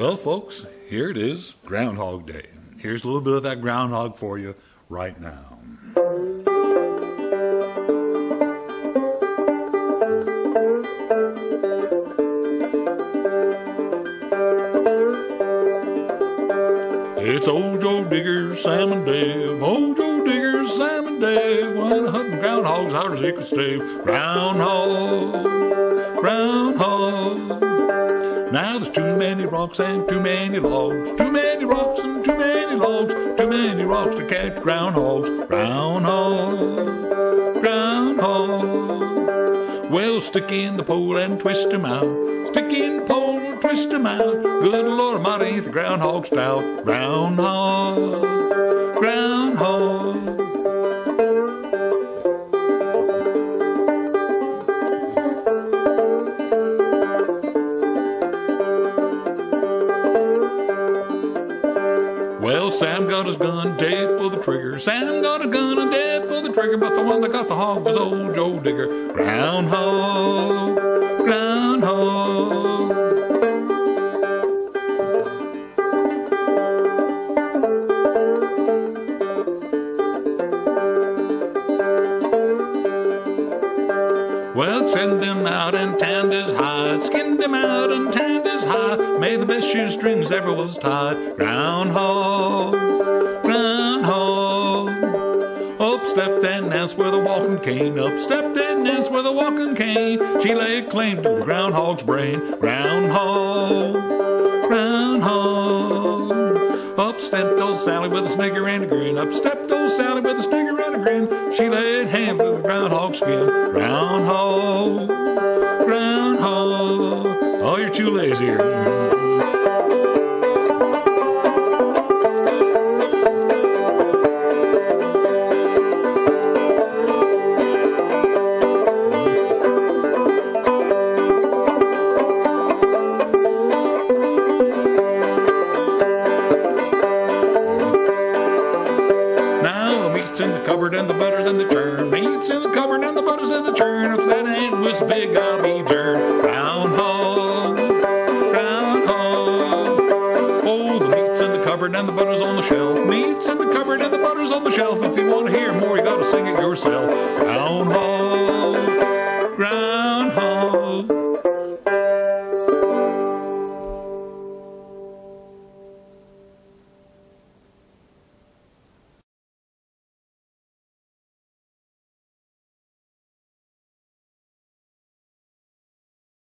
Well, folks, here it is, Groundhog Day. Here's a little bit of that groundhog for you right now. It's old Joe Digger, Sam and Dave, old Joe Digger, Sam and Dave, went hunting groundhogs out as they could stave. Groundhog, groundhog. Now there's too many rocks and too many logs, too many rocks and too many logs, too many rocks to catch groundhogs. Groundhog, groundhog. Well, stick in the pole and twist him out, stick in the pole and twist him out. Good Lord Almighty, the groundhog stout. Groundhog, groundhog. Well, Sam got his gun, Dave pulled the trigger. Sam got his gun and Dave pulled the trigger, but the one that got the hog was old Joe Digger. Groundhog, groundhog. Well, send him out and tanned his hide, skinned him out and tanned his hide, made the best shoestrings ever was tied. Groundhog, groundhog. Up stepped that Nance with a walking cane, up stepped that Nance with a walking cane. She laid claim to the groundhog's brain. Groundhog, groundhog. Up stepped old Sally with a snigger and a grin, up stepped old Sally with a snigger and a grin. She laid hand to the groundhog's skin. Groundhog, groundhog. Oh, you're too lazy. In the cupboard and the butter's in the churn. Meat's in the cupboard and the butter's in the churn. If that ain't whisk big, I'll be darned. Groundhog, groundhog. Oh, the meat's in the cupboard and the butter's on the shelf. Meat's in the cupboard and the butter's on the shelf. If you want to hear more, you gotta sing it yourself. Groundhog.